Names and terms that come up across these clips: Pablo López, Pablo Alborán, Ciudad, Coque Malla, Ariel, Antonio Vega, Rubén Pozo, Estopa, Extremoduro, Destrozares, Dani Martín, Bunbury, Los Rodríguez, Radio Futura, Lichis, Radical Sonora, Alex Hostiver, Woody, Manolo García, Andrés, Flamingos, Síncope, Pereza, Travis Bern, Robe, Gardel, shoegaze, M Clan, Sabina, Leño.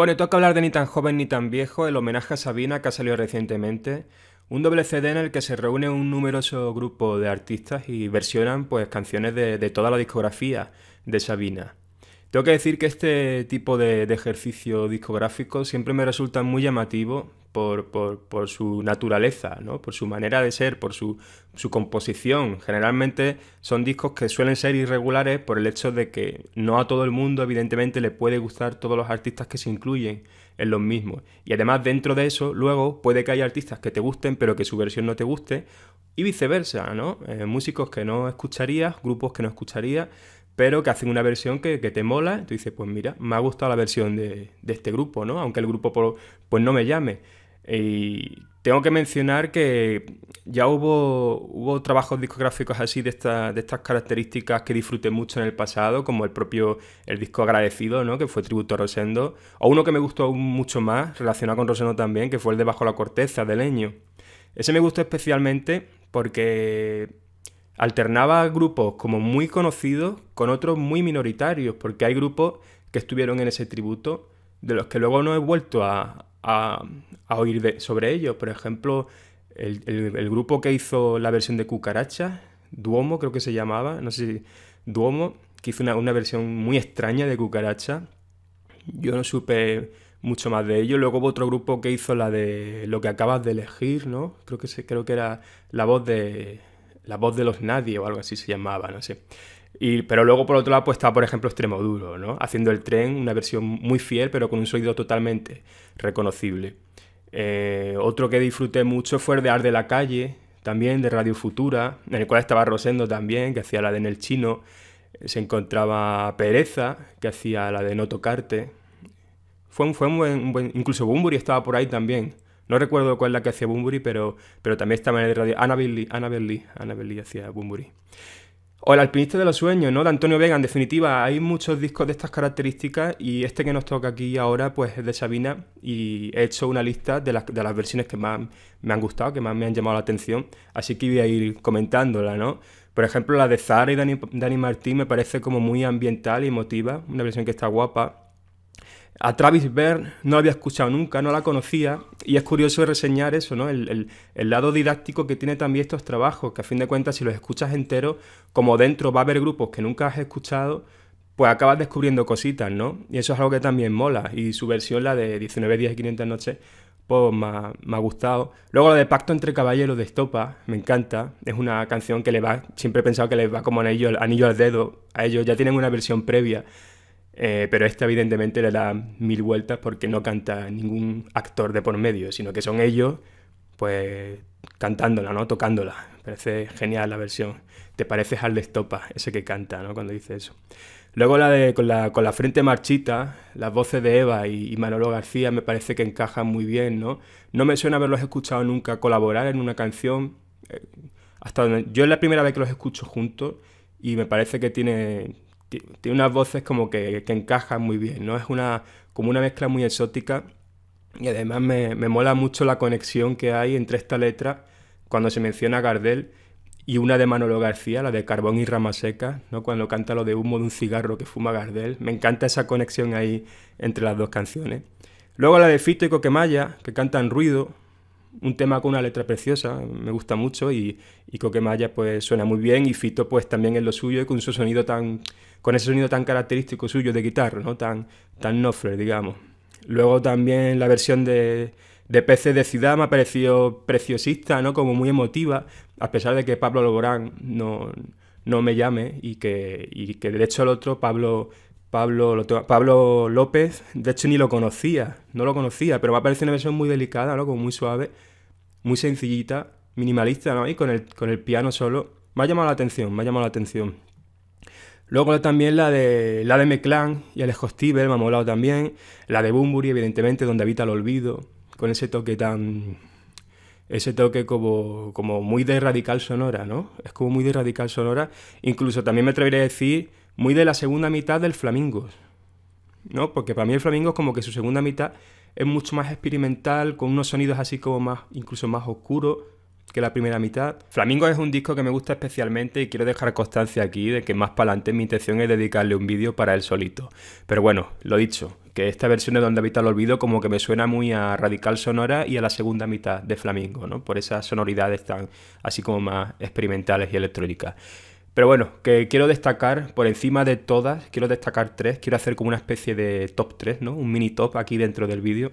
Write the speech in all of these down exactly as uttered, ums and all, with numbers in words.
Bueno, y toca hablar de Ni tan joven ni tan viejo, el homenaje a Sabina que ha salido recientemente. Un doble C D en el que se reúne un numeroso grupo de artistas y versionan pues canciones de, de toda la discografía de Sabina. Tengo que decir que este tipo de, de ejercicio discográfico siempre me resulta muy llamativo por, por, por su naturaleza, ¿no? Por su manera de ser, por su, su composición. Generalmente son discos que suelen ser irregulares por el hecho de que no a todo el mundo, evidentemente, le puede gustar todos los artistas que se incluyen en los mismos. Y además, dentro de eso, luego puede que haya artistas que te gusten, pero que su versión no te guste, y viceversa, ¿no? Eh, músicos que no escucharías, grupos que no escucharías, pero que hacen una versión que, que te mola, tú dices, pues mira, me ha gustado la versión de, de este grupo, ¿no? Aunque el grupo por, pues no me llame. Y tengo que mencionar que ya hubo, hubo trabajos discográficos así de, esta, de estas características que disfruté mucho en el pasado, como el propio el disco Agradecido, ¿no? Que fue tributo a Rosendo, o uno que me gustó mucho más, relacionado con Rosendo también, que fue el de Bajo la Corteza, de Leño. Ese me gustó especialmente porque alternaba grupos como muy conocidos con otros muy minoritarios, porque hay grupos que estuvieron en ese tributo de los que luego no he vuelto a, a, a oír de, sobre ellos. Por ejemplo, el, el, el grupo que hizo la versión de Cucaracha, Duomo creo que se llamaba, no sé si Duomo, que hizo una, una versión muy extraña de Cucaracha. Yo no supe mucho más de ello. Luego hubo otro grupo que hizo la de Lo que acabas de elegir, ¿no? Creo que, se, creo que era la voz de... La voz de los nadie o algo así se llamaba, no sé. Y, pero luego, por otro lado, pues está, por ejemplo, Extremoduro, ¿no? Haciendo El Tren, una versión muy fiel, pero con un sonido totalmente reconocible. Eh, otro que disfruté mucho fue el de Arde la Calle, también de Radio Futura, en el cual estaba Rosendo también, que hacía la de En el Chino. Se encontraba Pereza, que hacía la de No Tocarte. Fue, fue un, buen, un buen... Incluso Bunbury estaba por ahí también. No recuerdo cuál es la que hacía Bunbury, pero, pero también estaba en el radio. Annabelle Lee, Annabelle Lee, Annabelle Lee hacía Bunbury. O El Alpinista de los Sueños, ¿no? De Antonio Vega. En definitiva, hay muchos discos de estas características y este que nos toca aquí ahora pues es de Sabina y he hecho una lista de las, de las versiones que más me han gustado, que más me han llamado la atención, así que voy a ir comentándola, ¿no? Por ejemplo, la de Zara y Dani, Dani Martín me parece como muy ambiental y emotiva, una versión que está guapa. A Travis Bern no la había escuchado nunca, no la conocía, y es curioso reseñar eso, ¿no? El, el, el lado didáctico que tiene también estos trabajos, que a fin de cuentas si los escuchas enteros, como dentro va a haber grupos que nunca has escuchado, pues acabas descubriendo cositas, ¿no? Y eso es algo que también mola, y su versión, la de diecinueve días y quinientas noches, pues me ha, me ha gustado. Luego la de Pacto entre Caballeros de Estopa, me encanta, es una canción que le va, siempre he pensado que les va como anillo, anillo al dedo, a ellos ya tienen una versión previa. Eh, pero esta evidentemente le da mil vueltas porque no canta ningún actor de por medio, sino que son ellos pues cantándola, ¿no? Tocándola. Parece genial la versión. Te pareces al de Estopa, ese que canta, ¿no? Cuando dice eso. Luego la de con la, con la frente marchita, las voces de Eva y, y Manolo García me parece que encajan muy bien, ¿no? No me suena haberlos escuchado nunca colaborar en una canción. Eh, hasta donde, yo es la primera vez que los escucho juntos y me parece que tiene... Tiene unas voces como que, que encajan muy bien, ¿no? Es una, como una mezcla muy exótica y además me, me mola mucho la conexión que hay entre esta letra cuando se menciona a Gardel y una de Manolo García, la de Carbón y Rama Seca, ¿no? Cuando canta lo de humo de un cigarro que fuma Gardel. Me encanta esa conexión ahí entre las dos canciones. Luego la de Fito y Coque Malla, que cantan Ruido, un tema con una letra preciosa, me gusta mucho y, y Coque Malla pues suena muy bien y Fito pues también es lo suyo y con su sonido tan, con ese sonido tan característico suyo de guitarra, ¿no? Tan, tan Knopfler, digamos. Luego también la versión de, de Peces de Ciudad me ha parecido preciosista, ¿no? Como muy emotiva, a pesar de que Pablo Alborán no, no me llame y que, y que de hecho el otro Pablo... Pablo, Pablo López, de hecho ni lo conocía, no lo conocía, pero me ha parecido una versión muy delicada, ¿no? Como muy suave, muy sencillita, minimalista, ¿no? Y con el, con el piano solo. Me ha llamado la atención, me ha llamado la atención. Luego también la de la de M Clan y Alex Hostiver me ha molado también. La de Bunbury, evidentemente, Donde habita el olvido, con ese toque tan... Ese toque como, como muy de Radical Sonora, ¿no? Es como muy de Radical Sonora. Incluso también me atrevería a decir... muy de la segunda mitad del Flamingos, ¿no? Porque para mí el Flamingos como que su segunda mitad es mucho más experimental, con unos sonidos así como más, incluso más oscuros que la primera mitad. Flamingos es un disco que me gusta especialmente y quiero dejar constancia aquí de que más para adelante mi intención es dedicarle un vídeo para él solito. Pero bueno, lo dicho, que esta versión de Donde habita el olvido como que me suena muy a Radical Sonora y a la segunda mitad de Flamingo, ¿no? Por esas sonoridades tan así como más experimentales y electrónicas. Pero bueno, que quiero destacar por encima de todas, quiero destacar tres, quiero hacer como una especie de top tres, ¿no? Un mini top aquí dentro del vídeo,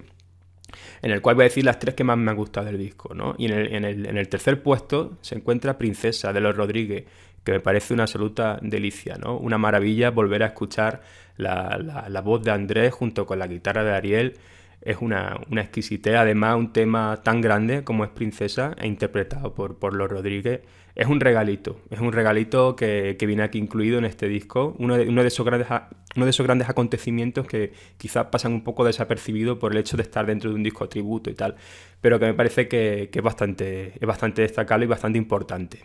en el cual voy a decir las tres que más me han gustado del disco, ¿no? Y en el, en el, en el tercer puesto se encuentra Princesa, de Los Rodríguez, que me parece una absoluta delicia, ¿no? Una maravilla volver a escuchar la, la, la voz de Andrés junto con la guitarra de Ariel. Es una, una exquisitez. Además, un tema tan grande como es Princesa e interpretado por, por Los Rodríguez, es un regalito, es un regalito que, que viene aquí incluido en este disco, uno de, uno de esos grandes, uno de esos grandes acontecimientos que quizás pasan un poco desapercibido por el hecho de estar dentro de un disco tributo y tal, pero que me parece que, que es, bastante, es bastante destacable y bastante importante.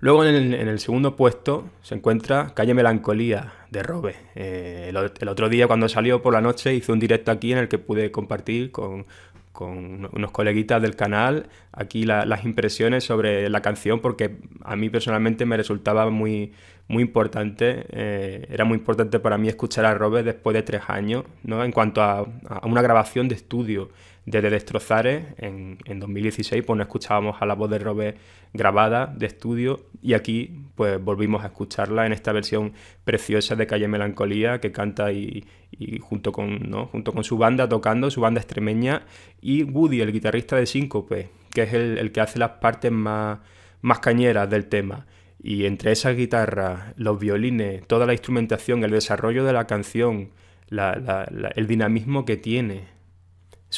Luego en el, en el segundo puesto se encuentra Calle Melancolía, de Robe. Eh, el, el otro día cuando salió por la noche hice un directo aquí en el que pude compartir con, con unos coleguitas del canal aquí la, las impresiones sobre la canción, porque a mí personalmente me resultaba muy, muy importante, eh, era muy importante para mí escuchar a Robe después de tres años, ¿no? En cuanto a, a una grabación de estudio. Desde Destrozares, en, en dos mil dieciséis, pues no escuchábamos a la voz de Robe grabada de estudio, y aquí pues volvimos a escucharla en esta versión preciosa de Calle Melancolía, que canta y, y junto, con, ¿no? junto con su banda tocando, su banda extremeña, y Woody, el guitarrista de Síncope, que es el, el que hace las partes más, más cañeras del tema. Y entre esas guitarras, los violines, toda la instrumentación, el desarrollo de la canción, la, la, la, el dinamismo que tiene,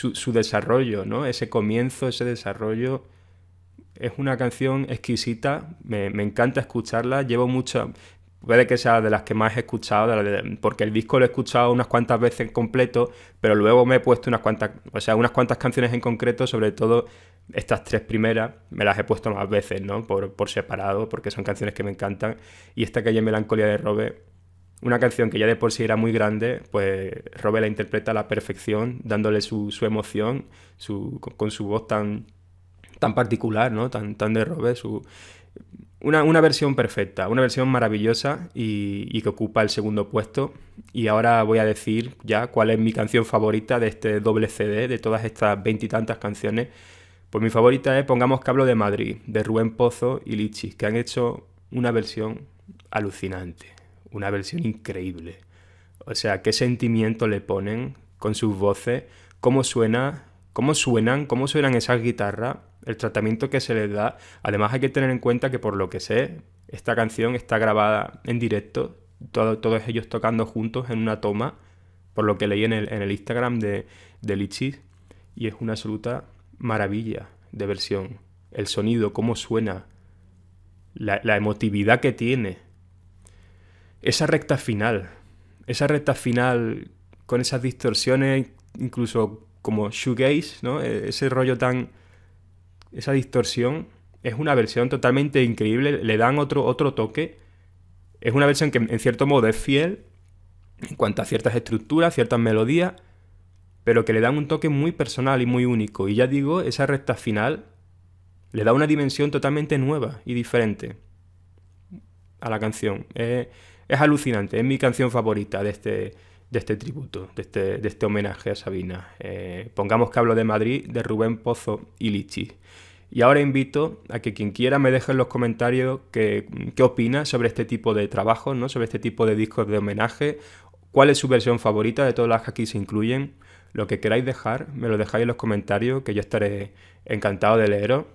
Su, su desarrollo, ¿no? Ese comienzo, ese desarrollo. Es una canción exquisita, me, me encanta escucharla, llevo mucha... Puede que sea de las que más he escuchado, de la de, porque el disco lo he escuchado unas cuantas veces completo, pero luego me he puesto unas cuantas, o sea, unas cuantas canciones en concreto, sobre todo estas tres primeras, me las he puesto más veces, ¿no? Por, por separado, porque son canciones que me encantan. Y esta Calle Melancolía de Robe, una canción que ya de por sí era muy grande, pues Robe la interpreta a la perfección, dándole su, su emoción, su, con, con su voz tan, tan particular, ¿no? Tan, tan de Robe. Su... Una, una versión perfecta, una versión maravillosa y, y que ocupa el segundo puesto. Y ahora voy a decir ya cuál es mi canción favorita de este doble C D, de todas estas veintitantas canciones. Pues mi favorita es, pongamos, que hablo de Madrid, de Rubén Pozo y Lichis, que han hecho una versión alucinante. Una versión increíble. O sea, qué sentimiento le ponen con sus voces, cómo suena, cómo suenan, cómo suenan esas guitarras, el tratamiento que se les da. Además, hay que tener en cuenta que, por lo que sé, esta canción está grabada en directo, todo, todos ellos tocando juntos en una toma, por lo que leí en el, en el Instagram de, de Lichis, y es una absoluta maravilla de versión. El sonido, cómo suena, la, la emotividad que tiene. Esa recta final, esa recta final con esas distorsiones, incluso como shoegaze, ¿no? Ese rollo tan... Esa distorsión es una versión totalmente increíble, le dan otro, otro toque. Es una versión que en cierto modo es fiel en cuanto a ciertas estructuras, ciertas melodías, pero que le dan un toque muy personal y muy único. Y ya digo, esa recta final le da una dimensión totalmente nueva y diferente a la canción. Eh, Es alucinante, es mi canción favorita de este, de este tributo, de este, de este homenaje a Sabina. Eh, pongamos que hablo de Madrid, de Rubén Pozo y Lichi. Y ahora invito a que quien quiera me deje en los comentarios qué opina sobre este tipo de trabajos, ¿no? Sobre este tipo de discos de homenaje, cuál es su versión favorita de todas las que aquí se incluyen. Lo que queráis dejar, me lo dejáis en los comentarios, que yo estaré encantado de leeros.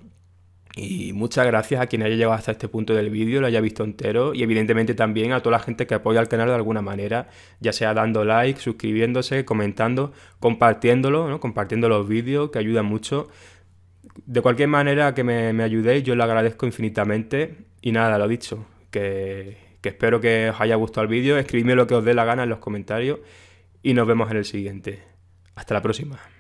Y muchas gracias a quien haya llegado hasta este punto del vídeo, lo haya visto entero, y evidentemente también a toda la gente que apoya al canal de alguna manera, ya sea dando like, suscribiéndose, comentando, compartiéndolo, ¿no? Compartiendo los vídeos, que ayuda mucho. De cualquier manera que me, me ayudéis, yo lo agradezco infinitamente. Y nada, lo dicho, que, que espero que os haya gustado el vídeo, escribidme lo que os dé la gana en los comentarios y nos vemos en el siguiente. Hasta la próxima.